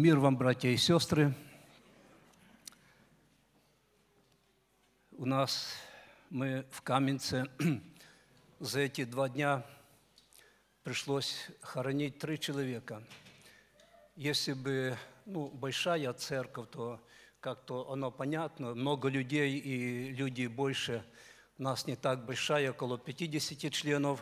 Мир вам, братья и сестры. У нас мы в Каменце за эти 2 дня пришлось хоронить 3 человека. Если бы большая церковь, то как-то оно понятно, много людей и людей больше. У нас не так большая, около 50 членов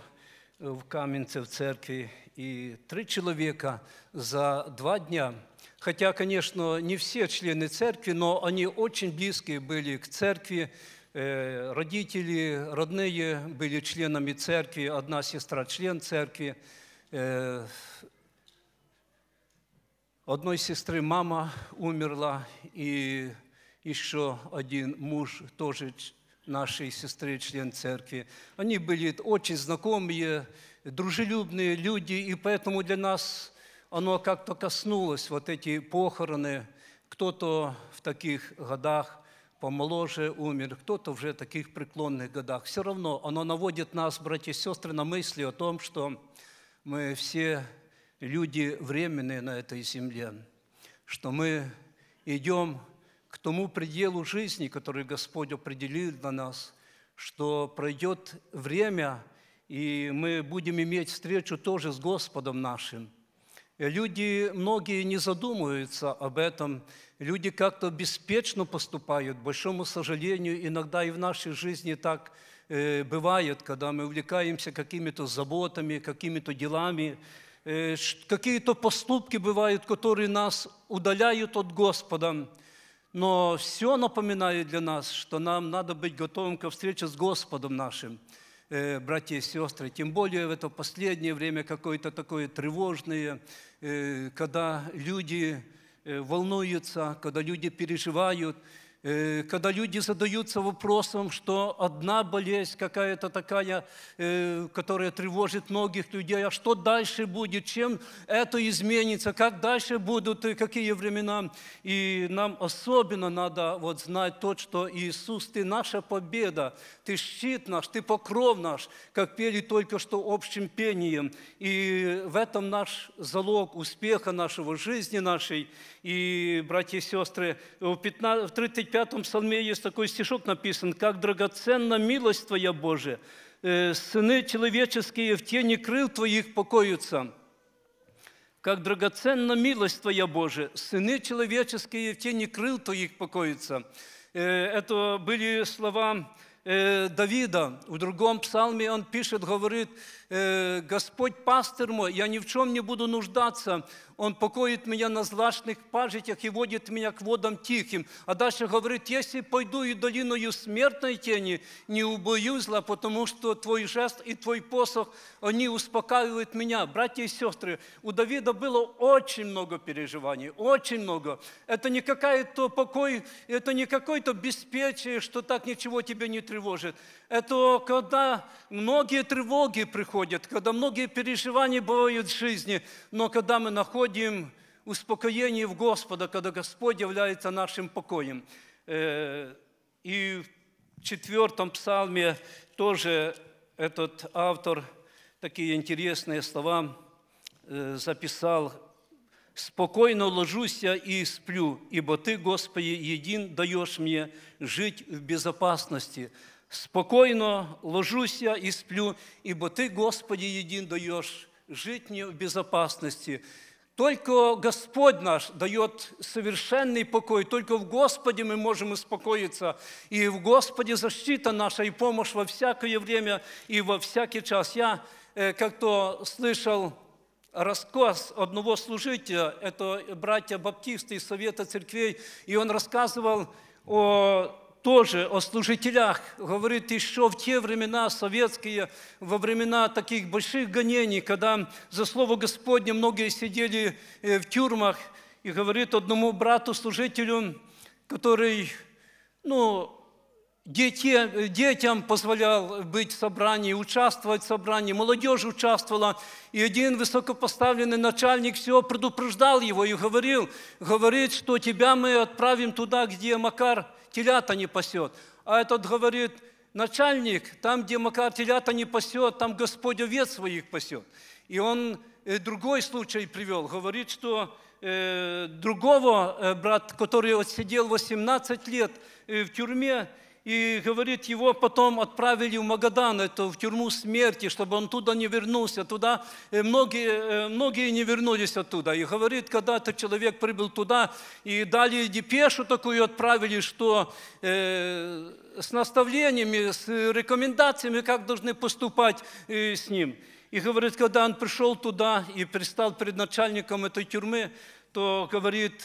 в Каменце, в церкви, и 3 человека за 2 дня. Хотя, конечно, не все члены церкви, но они очень близкие были к церкви. Родители, родные были членами церкви, одна сестра член церкви. Одной сестры мама умерла, и еще один муж тоже нашей сестры, член церкви. Они были очень знакомые, дружелюбные люди, и поэтому для нас оно как-то коснулось, вот эти похороны. Кто-то в таких годах помоложе умер, кто-то уже в таких преклонных годах. Все равно оно наводит нас, братья и сестры, на мысли о том, что мы все люди временные на этой земле, что мы идем к тому пределу жизни, который Господь определил для нас, что пройдет время, и мы будем иметь встречу тоже с Господом нашим. Люди, многие не задумываются об этом, люди как-то беспечно поступают, к большому сожалению, иногда и в нашей жизни так бывает, когда мы увлекаемся какими-то заботами, какими-то делами, какие-то поступки бывают, которые нас удаляют от Господа. Но все напоминает для нас, что нам надо быть готовым ко встрече с Господом нашим, братья и сестры. Тем более в это последнее время какое-то такое тревожное, когда люди волнуются, когда люди переживают, когда люди задаются вопросом, что одна болезнь какая-то такая, которая тревожит многих людей, а что дальше будет, чем это изменится, как дальше будут, какие времена. И нам особенно надо вот знать то, что Иисус, Ты наша победа, Ты щит наш, Ты покров наш, как пели только что общим пением. И в этом наш залог успеха нашего, жизни нашей. И, братья и сестры, в 35-м псалме есть такой стишок написан: «Как драгоценна милость Твоя, Боже! Сыны человеческие в тени крыл Твоих покоятся». Как драгоценна милость Твоя, Боже! Сыны человеческие в тени крыл Твоих покоятся. Это были слова Давида. В другом псалме он пишет, говорит: «Господь пастырь мой, я ни в чем не буду нуждаться. Он покоит меня на злачных пажитях и водит меня к водам тихим». А дальше говорит: «Если пойду и долиною смертной тени, не убоюсь зла, потому что Твой жест и Твой посох, они успокаивают меня». Братья и сестры, у Давида было очень много переживаний, очень много. Это не какой-то покой, это не какое-то беспечие, что так ничего тебя не тревожит. Это когда многие тревоги приходят, когда многие переживания бывают в жизни, но когда мы находим успокоение в Господа, когда Господь является нашим покоем. И в 4-м псалме тоже этот автор такие интересные слова записал: «Спокойно ложусь я и сплю, ибо Ты, Господи, един даешь мне жить в безопасности». «Спокойно ложусь я и сплю, ибо Ты, Господи, един даешь жить мне в безопасности». Только Господь наш дает совершенный покой, только в Господе мы можем успокоиться, и в Господе защита наша и помощь во всякое время и во всякий час. Я как-то слышал рассказ одного служителя, это братья-баптисты из Совета церквей, и он рассказывал тоже о служителях, говорит, еще в те времена советские, во времена таких больших гонений, когда за Слово Господне многие сидели в тюрьмах, и говорит одному брату-служителю, который, детям позволял быть в собрании, участвовать в собрании, молодежь участвовала, и один высокопоставленный начальник все предупреждал его и говорит, что тебя мы отправим туда, где Макар телята не пасет. А этот говорит: начальник, там, где Макар телята не пасет, там Господь овец своих пасет. И он другой случай привел, говорит, что другого брата, который отсидел 18 лет в тюрьме, и говорит, его потом отправили в Магадан, это в тюрьму смерти, чтобы он туда не вернулся. Туда многие не вернулись оттуда. И говорит, когда-то человек прибыл туда, и дали депешу такую, отправили, что с наставлениями, с рекомендациями, как должны поступать с ним. И говорит, когда он пришел туда и предстал перед начальником этой тюрьмы, то говорит...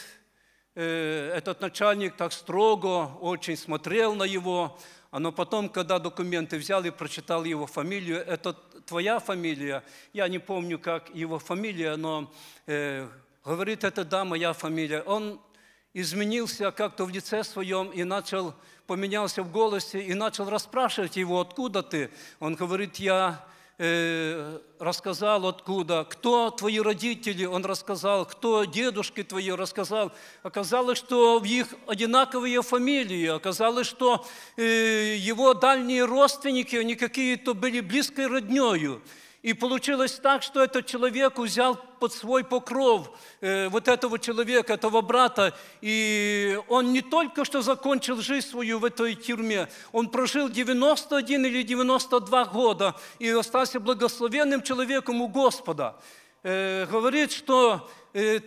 Этот начальник так строго очень смотрел на его, но потом, когда документы взял и прочитал его фамилию, это твоя фамилия, я не помню, как его фамилия, но говорит, это да, моя фамилия. Он изменился как-то в лице своем и начал, поменялся в голосе и начал расспрашивать его, откуда ты? Он говорит, я... рассказал откуда, кто твои родители, он рассказал, кто дедушки твои, рассказал. Оказалось, что в их одинаковые фамилии, оказалось, что его дальние родственники, они какие-то были близкой роднёю. И получилось так, что этот человек взял под свой покров вот этого человека, этого брата, и он не только что закончил жизнь свою в этой тюрьме, он прожил 91 или 92 года и остался благословенным человеком у Господа. Говорит, что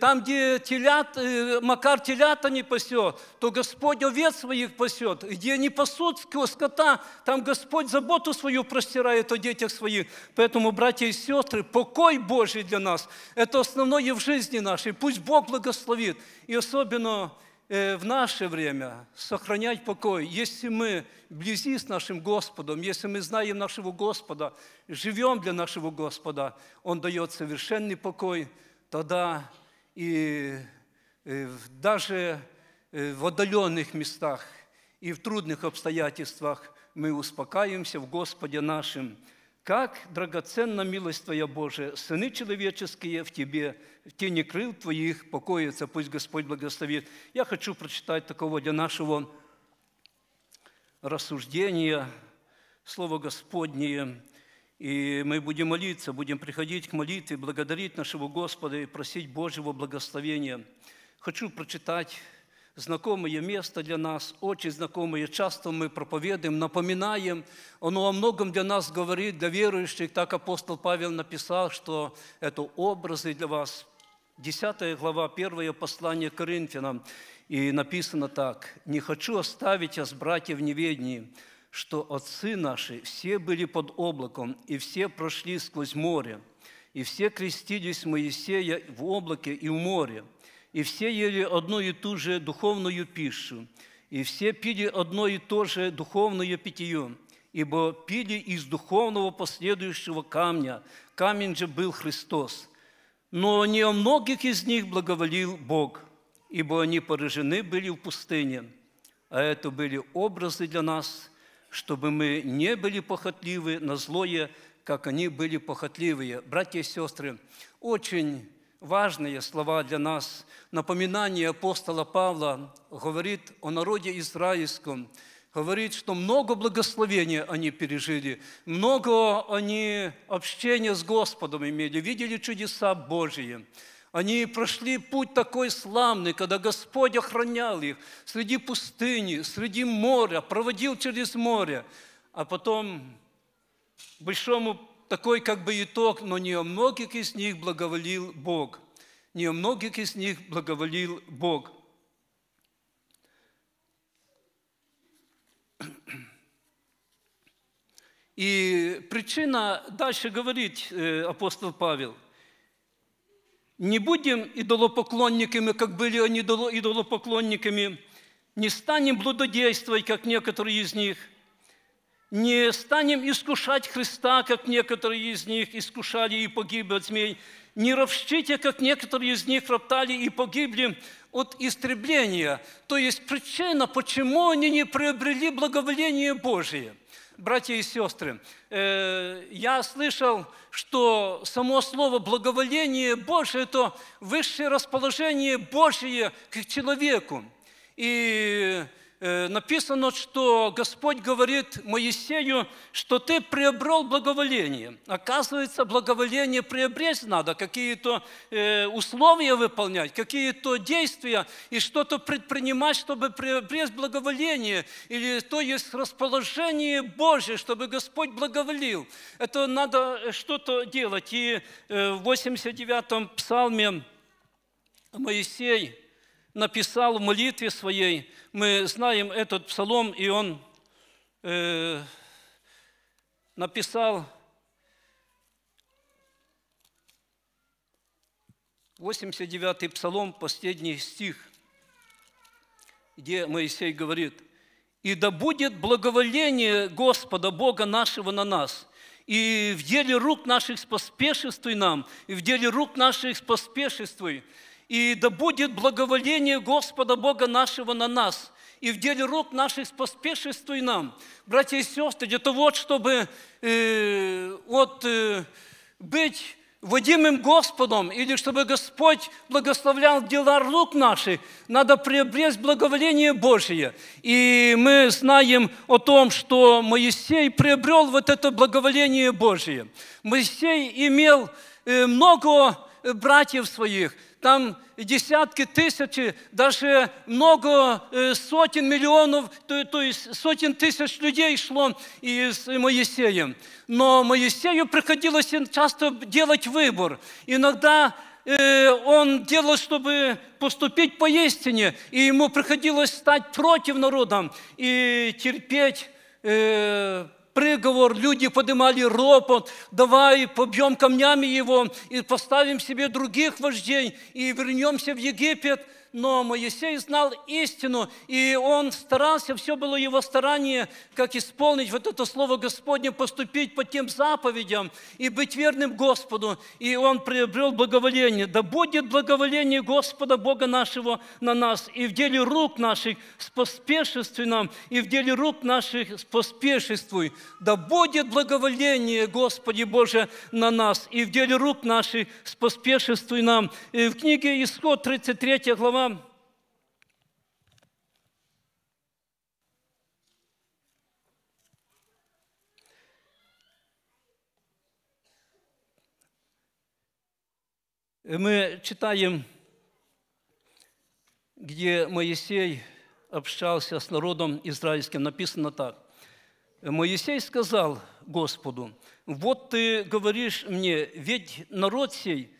там, где телят, Макар телята не пасет, то Господь овец своих пасет. Где не пасут скота, там Господь заботу свою простирает о детях своих. Поэтому, братья и сестры, покой Божий для нас – это основное в жизни нашей. Пусть Бог благословит. И особенно в наше время сохранять покой. Если мы вблизи с нашим Господом, если мы знаем нашего Господа, живем для нашего Господа, Он дает совершенный покой, тогда и даже в отдаленных местах и в трудных обстоятельствах мы успокаиваемся в Господе нашим. Как драгоценна милость Твоя, Боже, сыны человеческие в Тебе, в тени крыл Твоих покоятся, пусть Господь благословит. Я хочу прочитать такого для нашего рассуждения Слово Господнее. И мы будем молиться, будем приходить к молитве, благодарить нашего Господа и просить Божьего благословения. Хочу прочитать знакомое место для нас, очень знакомое. Часто мы проповедуем, напоминаем. Оно о многом для нас говорит, для верующих. Так апостол Павел написал, что это образы для вас. 10 глава, 1 послание Коринфянам. И написано так. «Не хочу оставить вас, братья, в неведении, что отцы наши все были под облаком, и все прошли сквозь море, и все крестились Моисея в облаке и в море, и все ели одну и ту же духовную пищу, и все пили одно и то же духовное питье, ибо пили из духовного последующего камня, камень же был Христос. Но не о многих из них благоволил Бог, ибо они поражены были в пустыне, а это были образы для нас, чтобы мы не были похотливы на злое, как они были похотливые». Братья и сестры, очень важные слова для нас. Напоминание апостола Павла говорит о народе израильском, говорит, что много благословения они пережили, много они общения с Господом имели, видели чудеса Божьи. Они прошли путь такой славный, когда Господь охранял их среди пустыни, среди моря, проводил через море. А потом, большому такой как бы итог, но не о многих из них благоволил Бог. Не о многих из них благоволил Бог. И причина, дальше говорит апостол Павел, не будем идолопоклонниками, как были они идолопоклонниками, не станем блудодействовать, как некоторые из них, не станем искушать Христа, как некоторые из них искушали и погибли от змей, не ропщите, как некоторые из них роптали и погибли от истребления. То есть причина, почему они не приобрели благоволение Божие. Братья и сестры, я слышал, что само слово «благоволение Божие» – это высшее расположение Божие к человеку. И написано, что Господь говорит Моисею, что ты приобрел благоволение. Оказывается, благоволение приобрести надо, какие-то условия выполнять, какие-то действия и что-то предпринимать, чтобы приобрести благоволение. Или то есть расположение Божие, чтобы Господь благоволил. Это надо что-то делать. И в 89-м псалме Моисей написал в молитве своей, мы знаем этот псалом, и он написал в 89-й псалом, последний стих, где Моисей говорит: «И да будет благоволение Господа Бога нашего на нас». И в деле рук наших поспешествуй нам, и в деле рук наших поспешествуй. И да будет благоволение Господа Бога нашего на нас, и в деле рук наших поспешествуй нам. Братья и сестры, это вот, чтобы быть водимым Господом, или чтобы Господь благословлял дела рук наших, надо приобрести благоволение Божие. И мы знаем о том, что Моисей приобрел вот это благоволение Божие. Моисей имел много братьев своих, там десятки, тысячи, даже много сотен миллионов, то есть сотен тысяч людей шло и с Моисеем. Но Моисею приходилось часто делать выбор. Иногда он делал, чтобы поступить поистине, и ему приходилось стать против народа и терпеть приговор, люди поднимали ропот, давай побьем камнями его и поставим себе других вождей и вернемся в Египет. Но Моисей знал истину, и он старался, все было его старание, как исполнить вот это слово Господне, поступить по тем заповедям и быть верным Господу. И он приобрел благоволение. Да будет благоволение Господа Бога нашего на нас, и в деле рук наших поспешествуй нам, и в деле рук наших поспешествуй. Да будет благоволение Господи Боже на нас, и в деле рук наших поспешествуй нам. И в книге Исход 33 глава, мы читаем, где Моисей общался с народом израильским. Написано так. Моисей сказал Господу: «Вот ты говоришь мне, ведь народ сей,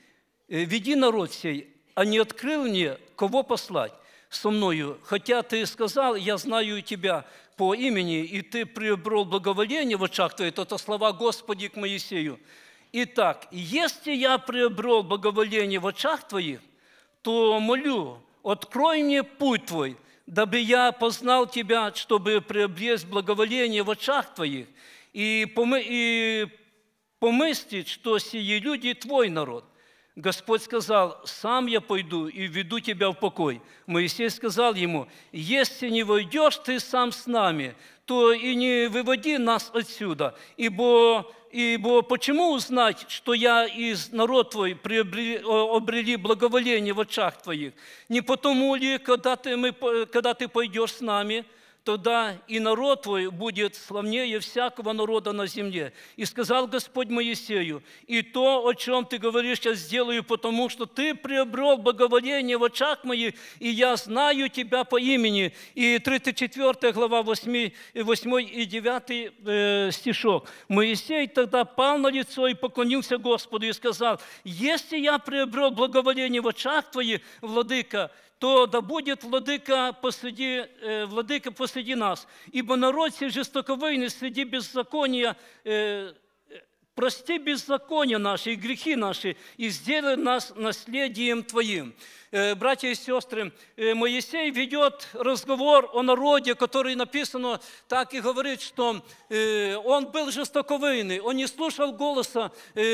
веди народ сей, а не открыл мне, кого послать со мною? Хотя ты сказал, я знаю тебя по имени, и ты приобрел благоволение в очах твоих». Это слова Господи к Моисею. «Итак, если я приобрел благоволение в очах твоих, то молю, открой мне путь твой, дабы я познал тебя, чтобы приобрести благоволение в очах твоих, и помыслить, что сие люди твой народ». Господь сказал: «Сам я пойду и введу тебя в покой». Моисей сказал ему: «Если не войдешь ты сам с нами, то и не выводи нас отсюда, ибо почему узнать, что я из народ твой обрели благоволение в очах твоих? Не потому ли, когда ты пойдешь с нами, тогда и народ твой будет славнее всякого народа на земле». И сказал Господь Моисею: «И то, о чем ты говоришь, я сделаю, потому что ты приобрел благоволение в очах моих, и я знаю тебя по имени». И 34 глава, 8 и 9 стишок. Моисей тогда пал на лицо и поклонился Господу и сказал: «Если я приобрел благоволение в очах твоих, владыка, то да будет владыка посреди нас, ибо народ сей жестоковыйный среди беззакония, прости беззакония наши и грехи наши, и сделай нас наследием твоим». Братья и сестры, Моисей ведет разговор о народе, который написано так и говорит, что он был жестоковыйный, он не слушал голоса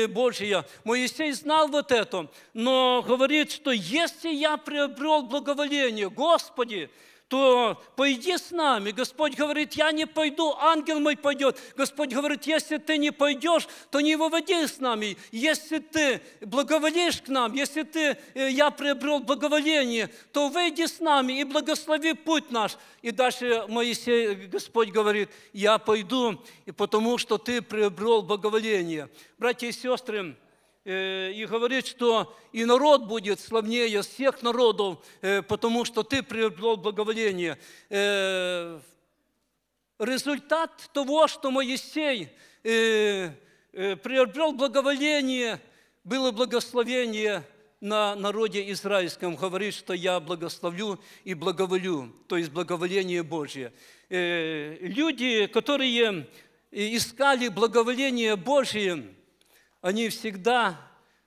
Божия. Моисей знал вот это, но говорит, что если я приобрел благоволение, Господи, то пойди с нами. Господь говорит, я не пойду, ангел мой пойдет. Господь говорит, если ты не пойдешь, то не выводи с нами. Если ты благоволишь к нам, если ты, я приобрел благоволение, то выйди с нами и благослови путь наш. И дальше Моисей, Господь говорит, я пойду, потому что ты приобрел благоволение. Братья и сестры, и говорит, что и народ будет славнее всех народов, потому что ты приобрел благоволение. Результат того, что Моисей приобрел благоволение, было благословение на народе израильском. Говорит, что я благословлю и благоволю, то есть благоволение Божие. Люди, которые искали благоволение Божие, они всегда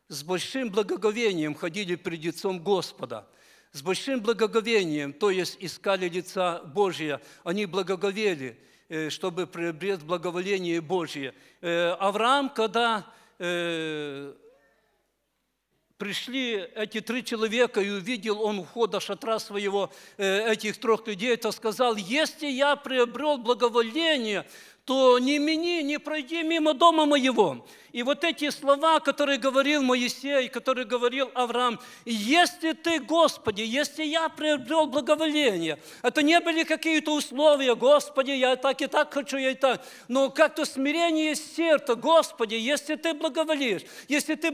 с большим благоговением ходили перед лицом Господа, с большим благоговением, то есть искали лица Божия. Они благоговели, чтобы приобрести благоволение Божие. Авраам, когда пришли эти три человека, и увидел он у входа шатра своего этих трех людей, то сказал, если я приобрел благоволение, то не мини, не пройди мимо дома моего. И вот эти слова, которые говорил Моисей, которые говорил Авраам, если ты, Господи, если я приобрел благоволение, это не были какие-то условия, Господи, я так и так хочу, я и так, но как-то смирение сердца, Господи, если ты благоволишь, если ты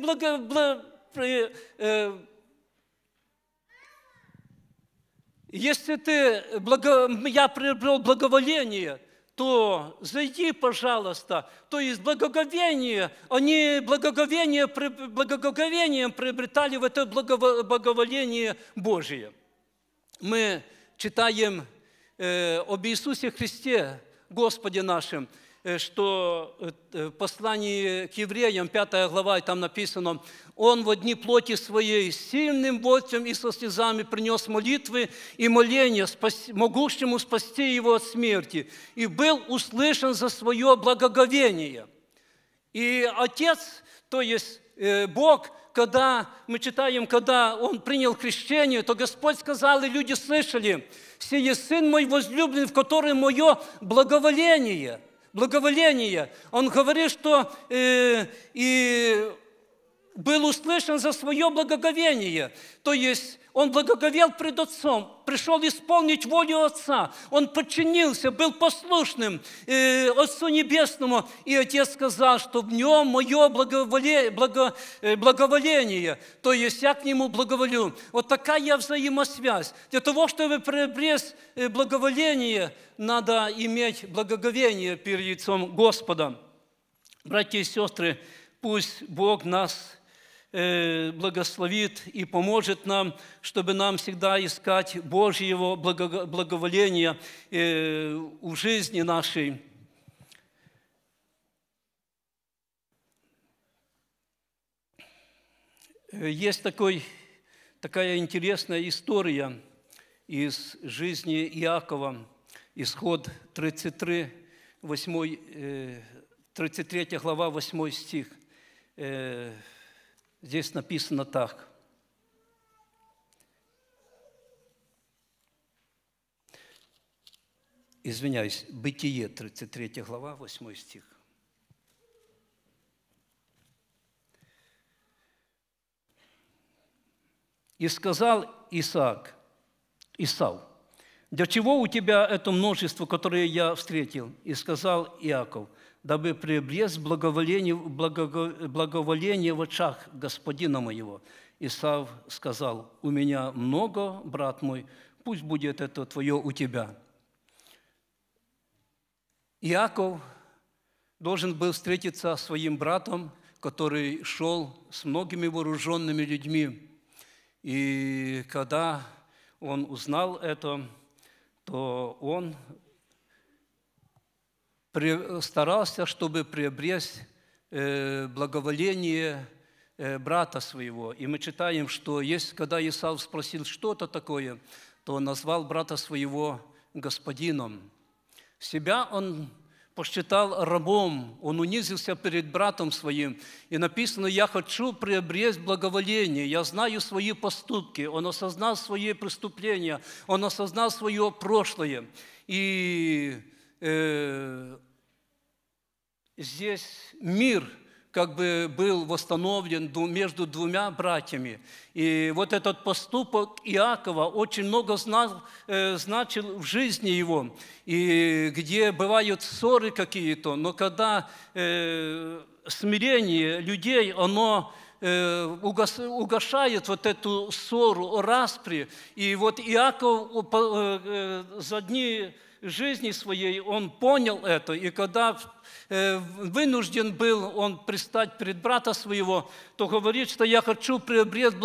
я приобрел благоволение, то зайди, пожалуйста, то есть благоговение, они благоговением приобретали в это благоволение Божие. Мы читаем об Иисусе Христе, Господе нашем, что в послании к евреям, 5 глава, там написано, «Он во дни плоти своей сильным воцем и со слезами принес молитвы и моления, могущему спасти его от смерти, и был услышан за свое благоговение». И Отец, то есть Бог, когда мы читаем, когда Он принял крещение, то Господь сказал, и люди слышали, «Сие Сын мой возлюблен, в котором мое благоволение». Благоволение. Он говорит, что и был услышан за свое благоговение. То есть он благоговел пред Отцом, пришел исполнить волю Отца. Он подчинился, был послушным Отцу Небесному. И Отец сказал, что в нем мое благоволение. То есть я к нему благоволю. Вот такая взаимосвязь. Для того, чтобы приобрести благоволение, надо иметь благоговение перед лицом Господа. Братья и сестры, пусть Бог нас благословит и поможет нам, чтобы нам всегда искать Божьего благоволения в жизни нашей. Есть такая интересная история из жизни Иакова, Исход 33 глава, 8 стих. Здесь написано так. Извиняюсь, Бытие, 33 глава, 8 стих. «И сказал Исав, для чего у тебя это множество, которое я встретил? И сказал Иаков, дабы приобрести благоволение в очах господина моего». Исав сказал, «У меня много, брат мой, пусть будет это твое у тебя». Иаков должен был встретиться со своим братом, который шел с многими вооруженными людьми. И когда он узнал это, то он старался, чтобы приобрести благоволение брата своего. И мы читаем, что когда Исав спросил, что это такое, то он назвал брата своего господином. Себя он посчитал рабом, он унизился перед братом своим. И написано: «Я хочу приобрести благоволение, я знаю свои поступки». Он осознал свои преступления, он осознал свое прошлое. И здесь мир как бы был восстановлен между двумя братьями. И вот этот поступок Иакова очень много значил в жизни его. И где бывают ссоры какие-то, но когда смирение людей, оно угашает вот эту ссору, распри. И вот Иаков за дни жизни своей он понял это, и когда вынужден был он пристать перед брата своего, то говорит, что я хочу приобрести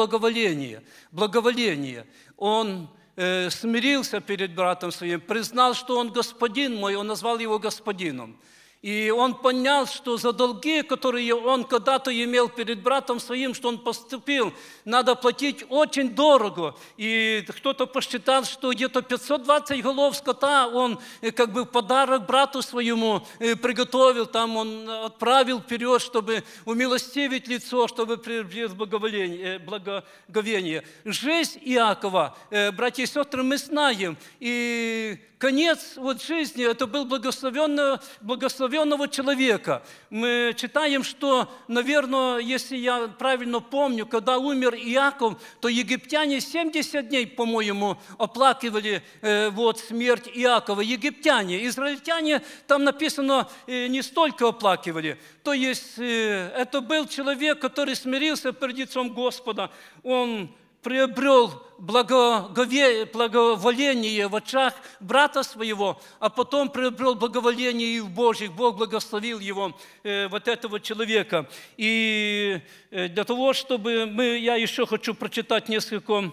благоволение. Он смирился перед братом своим, признал, что он господин мой, он назвал его господином. И он понял, что за долги, которые он когда-то имел перед братом своим, что он поступил, надо платить очень дорого. И кто-то посчитал, что где-то 520 голов скота он как бы в подарок брату своему приготовил, там он отправил вперед, чтобы умилостивить лицо, чтобы приобрести благоговение. Жизнь Иакова, братья и сестры, мы знаем, и конец вот жизни, это был благословенного человека. Мы читаем, что, наверное, если я правильно помню, когда умер Иаков, то египтяне 70 дней, по-моему, оплакивали вот смерть Иакова. Египтяне, израильтяне, там написано, не столько оплакивали. То есть это был человек, который смирился перед лицом Господа. Он приобрел благоволение в очах брата своего, а потом приобрел благоволение и в Божьих. Бог благословил его, вот этого человека. И для того, чтобы я еще хочу прочитать несколько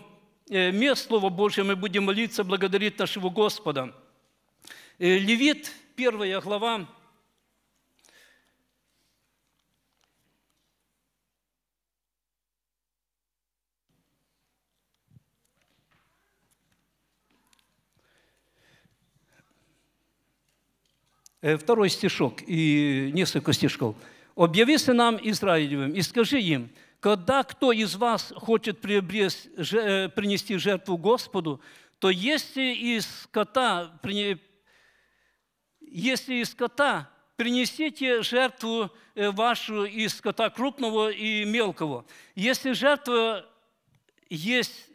мест Слова Божьего, мы будем молиться, благодарить нашего Господа. Левит, 1 глава. Второй стишок и несколько стишков. «Объяви сынам Израилевым и скажи им, когда кто из вас хочет принести жертву Господу, то если из скота принесите жертву вашу из скота крупного и мелкого. Если жертва есть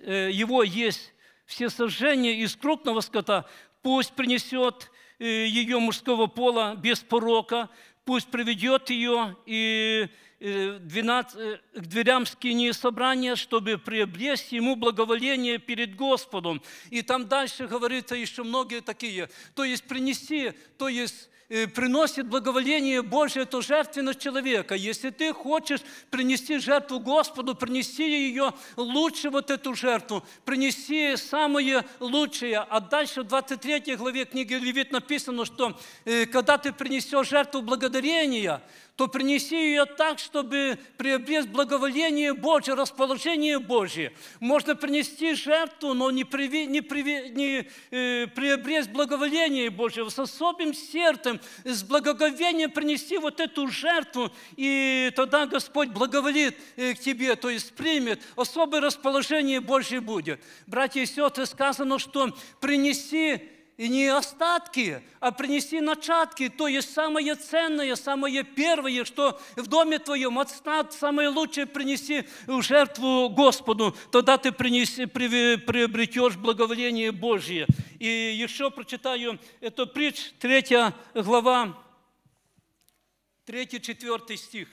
все сожжения из крупного скота, пусть принесет ее мужского пола без порока, пусть приведет ее и к дверям скинии собрания, чтобы приобрести ему благоволение перед Господом». И там дальше говорится еще многие такие. То есть принести, то есть приносит благоволение Божие, то жертвенность человека. Если ты хочешь принести жертву Господу, принеси ее лучше, вот эту жертву, принеси самое лучшее. А дальше в 23 главе книги Левит написано, что когда ты принесешь жертву благодарения, то принеси ее так, чтобы приобрести благоволение Божие, расположение Божие. Можно принести жертву, но не приобрести благоволение Божие. С особым сердцем, с благоговением принести вот эту жертву, и тогда Господь благоволит к тебе, то есть примет. Особое расположение Божье будет. Братья и сестры, сказано, что принеси и не остатки, а принеси начатки, то есть самое ценное, самое первое, что в доме твоем, самое лучшее принеси в жертву Господу, тогда ты приобретешь благоволение Божье. И еще прочитаю эту притч, 3 глава, 3-4 стих.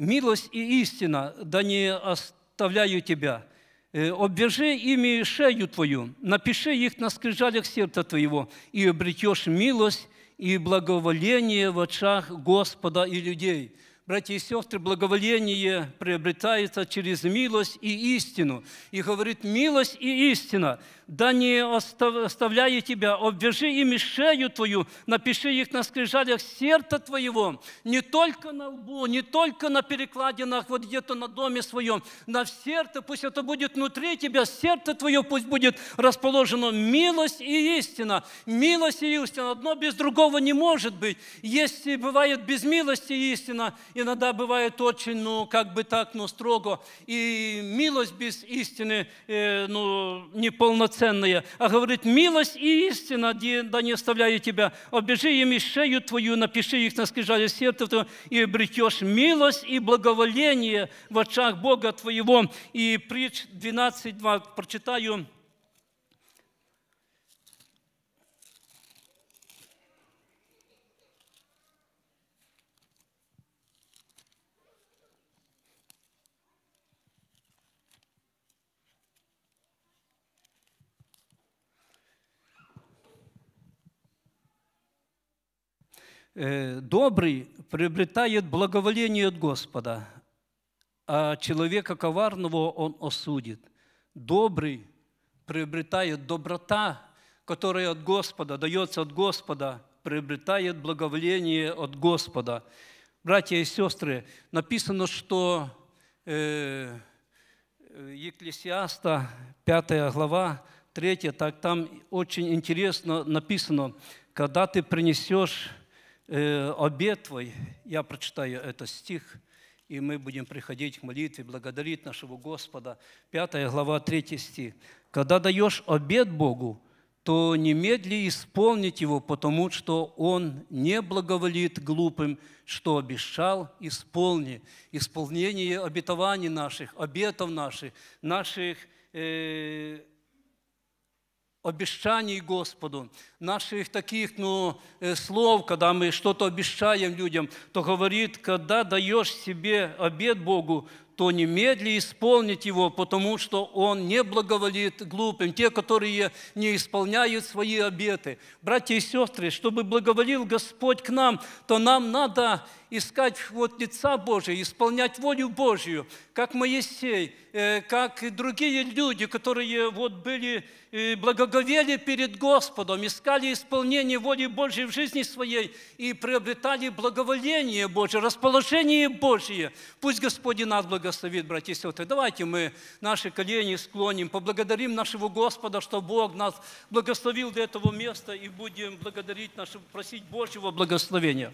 «Милость и истина, да не оставляю тебя. Обвяжи ими шею твою, напиши их на скрижалях сердца твоего, и обретешь милость и благоволение в очах Господа и людей». Братья и сестры, благоволение приобретается через милость и истину. И говорит, милость и истина, да не оставляя тебя, обвяжи ими шею твою, напиши их на скрижалях сердца твоего, не только на лбу, не только на перекладинах, вот где-то на доме своем, на сердце, пусть это будет внутри тебя, сердце твое пусть будет расположено. Милость и истина, милость и истина, одно без другого не может быть. Если бывает без милости и истина, иногда бывает очень, строго, и милость без истины, неполноценная. А говорит, милость и истина, да не оставляю тебя, обежи ими шею твою, напиши их на скрижалях сердца твоего, и обретешь милость и благоволение в очах Бога твоего. И притч 12:2 прочитаю. Добрый приобретает благоволение от Господа, а человека коварного Он осудит. Добрый приобретает доброта, которая от Господа, дается от Господа, приобретает благоволение от Господа. Братья и сестры, написано, что Екклесиаста, 5 глава, 3, так там очень интересно написано, когда ты принесешь обет твой, я прочитаю этот стих, и мы будем приходить к молитве, благодарить нашего Господа. 5 глава, 3 стих. «Когда даешь обет Богу, то немедли исполнить его, потому что Он не благоволит глупым, что обещал, исполни». Исполнение обетований наших, обетов наших, обещаний Господу, наших таких, слов, когда мы что-то обещаем людям, то говорит, когда даешь себе обет Богу, то немедли исполнить его, потому что Он не благоволит глупым, те, которые не исполняют свои обеты. Братья и сестры, чтобы благоволил Господь к нам, то нам надо искать лица Божия, исполнять волю Божью, как Моисей, как и другие люди, которые благоговели перед Господом, искали исполнение воли Божьей в жизни своей и приобретали благоволение Божье, расположение Божье. Пусть Господь нас благословит, братья и сестры. Давайте мы наши колени склоним, поблагодарим нашего Господа, что Бог нас благословил до этого места, и будем благодарить, просить Божьего благословения.